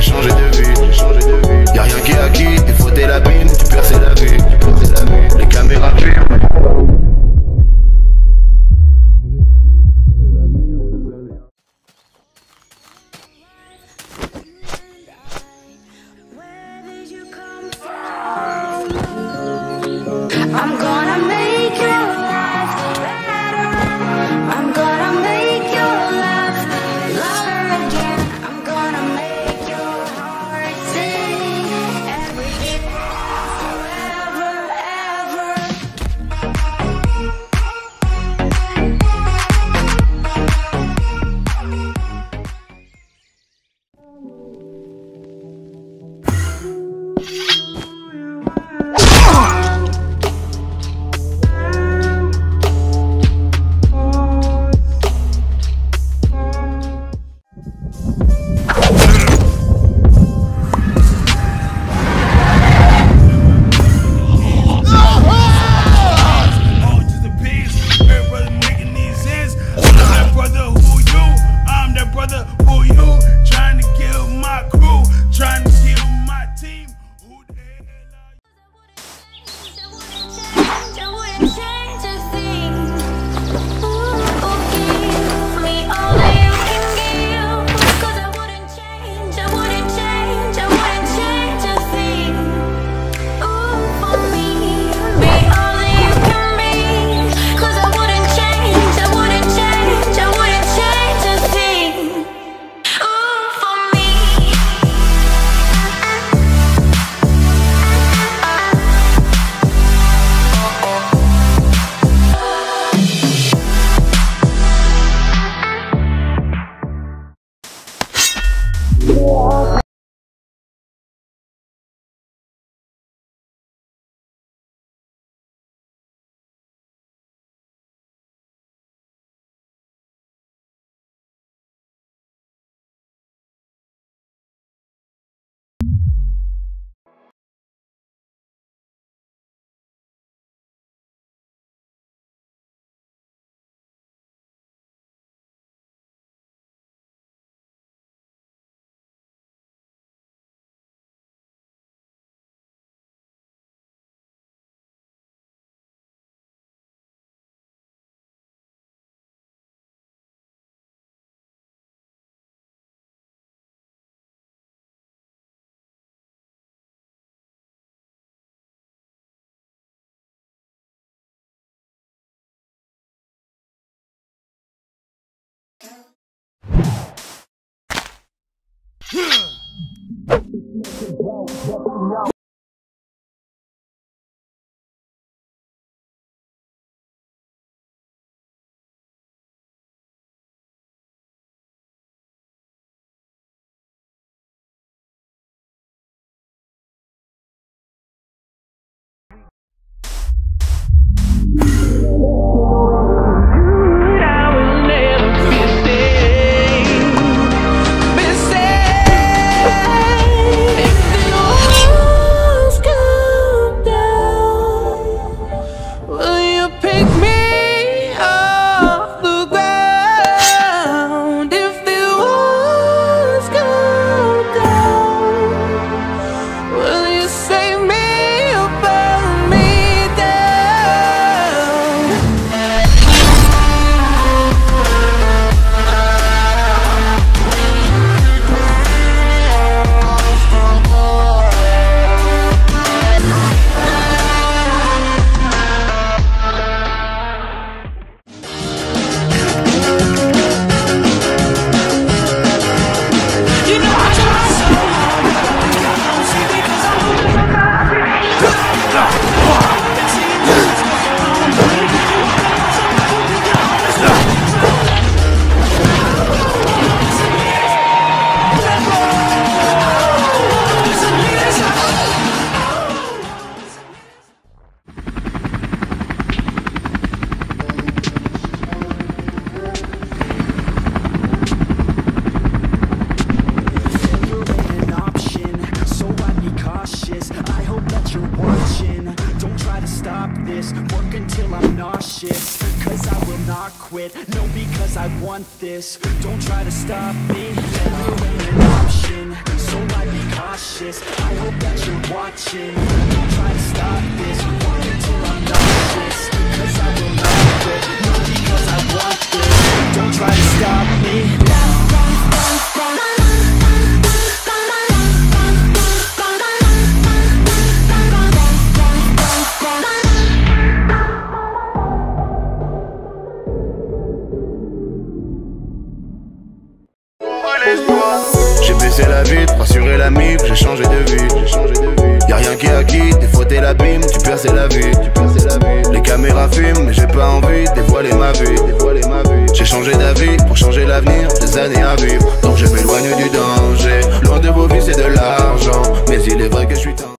j'ai changé de vie. Y'a rien qui est acquis, t'es fauté la mine, tu perds c'est la vie. Les caméras filment. I'm gonna make your life better. I'm gonna make your life louder again. I'm gonna make your heart sing every day, forever, No. No, because I want this. Don't try to stop me. Never an option. so I be cautious. I hope that you're watching. Don't try to stop this. Walk until I'm nauseous, because I will not quit. No, because I want this. Don't try to stop me now. J'ai baissé la vitre, rassuré l'ami, j'ai changé de vie. Y'a rien qui est acquis, t'es frotté l'abîme, tu perds c'est la vie. Les caméras filment, mais j'ai pas envie de dévoiler ma vie. J'ai changé d'avis pour changer l'avenir, des années à vivre. Donc je m'éloigne du danger, loin de vos vies et de l'argent. Mais il est vrai que je suis